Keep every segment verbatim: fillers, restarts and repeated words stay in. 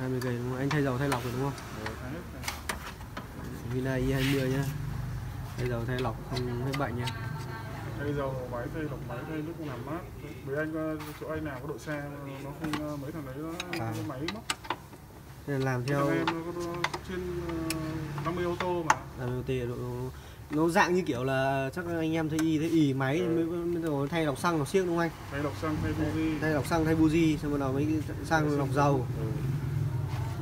hai mươi cây đúng không? Anh thay dầu thay lọc rồi đúng không? Hyundai i hai mươi nhá. Thay dầu thay lọc không hết bệnh nhá. Thay dầu máy thay lọc máy thay nước cũng làm mát. Với anh chỗ anh nào có độ xe nó không mấy thằng đấy nó à. Máy móc. Làm theo em nó trên năm mươi ô tô mà. năm mươi ô tô nó dạng như kiểu là chắc anh em thấy y thấy ỉ máy ừ. Mới rồi thay lọc xăng lọc xiếc đúng không anh? Thay lọc xăng thay buji. Thay lọc xăng thay buji xong bắt đầu mới sang lọc dầu. Ừ.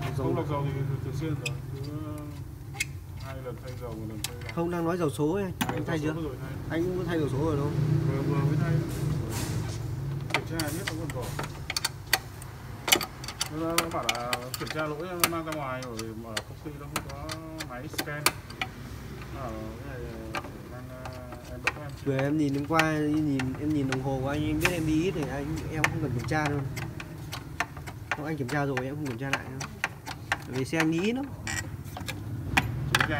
Lọc dầu. Không lọc dầu thì thường xuyên rồi. Lần thay dầu, lần thay dầu. Không đang nói dầu số ấy. À, anh thay chưa? Rồi, thay. Anh cũng thay dầu số rồi đúng không? Vừa vừa mới thay. Kiểm tra biết nó còn vỏ. Nó bảo là kiểm tra lỗi mang ra ngoài rồi ở công ty nó không có máy scan. Ở cái này đang em bấm em. Vừa em nhìn hôm qua nhìn em nhìn đồng hồ của anh em biết em đi ít thì anh em không cần kiểm tra đâu. Không anh kiểm tra rồi em không kiểm tra lại đâu. Bởi vì xe anh nghĩ lắm. Đây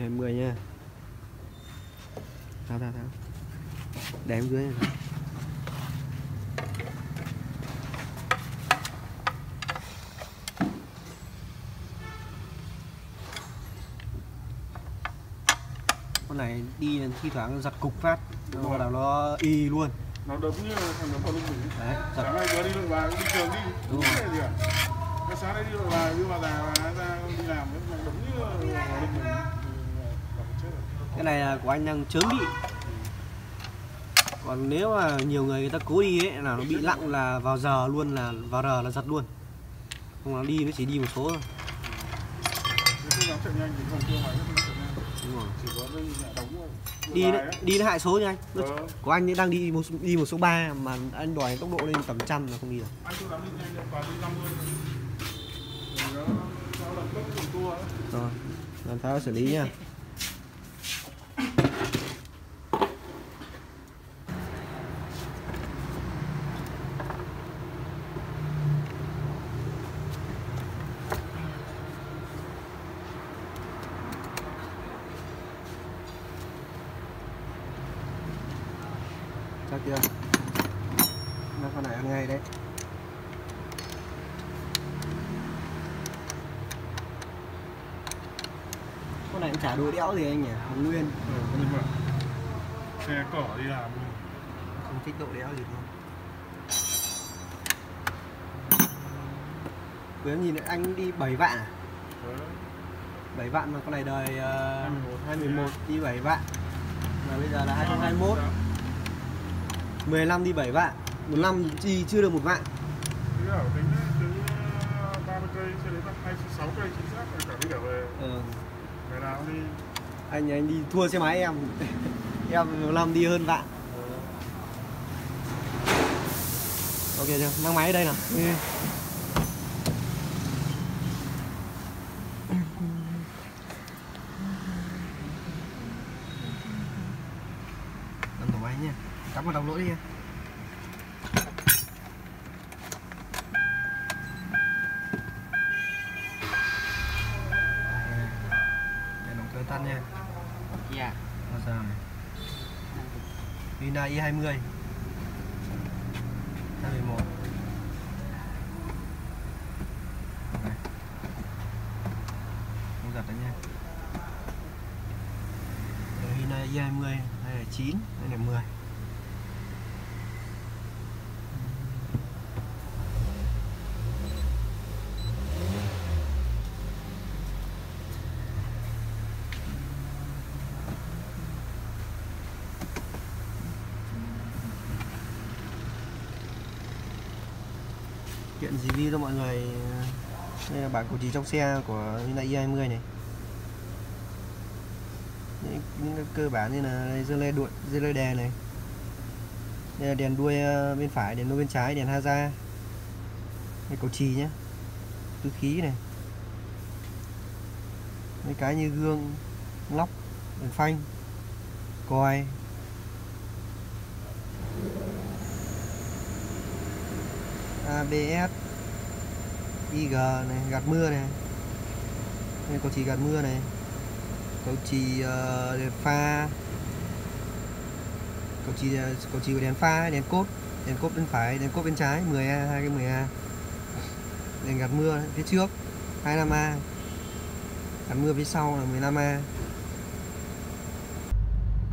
hai mươi nha. Tháo tháo tháo. Để em dưới này. Con này đi thi thoảng giật cục phát, nó là nó y luôn. Nó đấm như thằng đấm vào lúc mình đấy, sáng nay vừa đi đội bà cũng đi trường đi đúng rồi gì à? Cái sáng nay đi đội bà đưa bà già bà ra đi làm nó đấm như vào lúc mình chết rồi. Cái này là của anh đang chớm bị ừ. Còn nếu mà nhiều người người ta cố đi ấy là nó bị lặng là vào giờ luôn là vào giờ là giật luôn không nó đi nó chỉ đi một số thôi đi nó, đi nó hại số nha anh ừ. Của anh đang đi một đi một số ba mà anh đòi tốc độ lên tầm trăm là không đi được rồi làm tháo xử lý nha chắc chưa? Nó con này ăn ngay đấy. Con này cũng chả đuôi đẽo gì anh nhỉ? Hồng nguyên. Ừ, đúng rồi. Xe cỏ đi làm không thích độ đẽo gì không? Quý nhìn lại anh đi bảy vạn à? Ừ. bảy vạn mà con này đời uh, hai không một một đi bảy vạn. Mà bây giờ là hai không hai mốt. mười lăm đi bảy vạn, một năm chi chưa được một vạn. Thế ở tính từ ba mươi cây cho đến hai mươi sáu cây chính xác rồi cả đi cả về. Ừ. Ngày nào đi. Anh anh đi thua xe máy em. Em một năm đi hơn vạn. Ừ. Ok chưa? Mang máy ở đây nào. Ừ. Đâm tổ máy nha. Cắm vào đầu lỗi đi em. Để động cơ tắt nha. Dạ. Nó sao này? Hyundai i hai mươi. hai mười một. Này. Không giật đấy nha. Hyundai i hai mươi, đây là chín, đây là mười. Chuyện gì đi cho mọi người. Đây là bảng cầu trí trong xe của Hyundai i hai mươi này. Những, những cái cơ bản như là dơ lê, đuổi, dơ lê đèn này. Đây là đèn đuôi bên phải, đèn đuôi bên trái, đèn hazard. Đây cầu trì nhé. Tứ khí này. Mấy cái như gương, lóc, đèn phanh, còi. a bê ét, i giê này, gạt mưa này, đây cầu chì gạt mưa này, cầu chì uh, pha, cầu chì, cầu chì của đèn pha, đèn cốt, đèn cốt bên phải, đèn cốt bên trái, mười A, hai cái mười A, đèn gạt mưa phía trước hai mươi lăm A, gạt mưa phía sau là mười lăm A.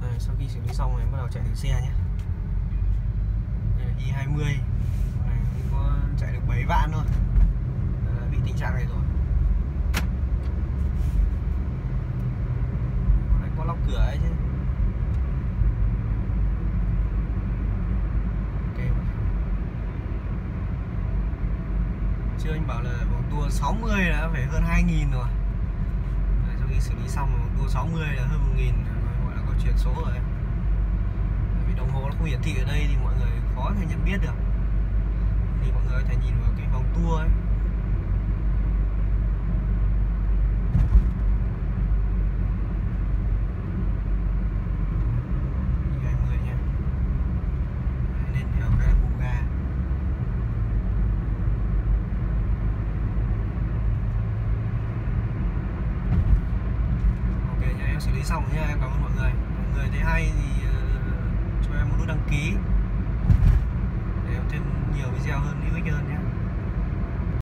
À, sau khi xử lý xong này bắt đầu chạy thử xe nhé. Đây là i hai mươi, này có chạy được bảy vạn thôi, à, bị tình trạng này rồi. Này có lóc cửa ấy chứ. Chưa, anh bảo là vòng tua sáu mươi đã phải hơn hai nghìn rồi. Đấy, sau khi xử lý xong vòng tua sáu mươi là hơn một nghìn, gọi là có chuyển số rồi. Bởi vì đồng hồ nó không hiển thị ở đây thì mọi người khó thể nhận biết được, thì mọi người có thể nhìn vào cái vòng tua ấy. Xử lý xong nha, em cảm ơn mọi người. Mọi người thấy hay thì cho em một nút đăng ký để em thêm nhiều video hơn, hữu ích hơn nha.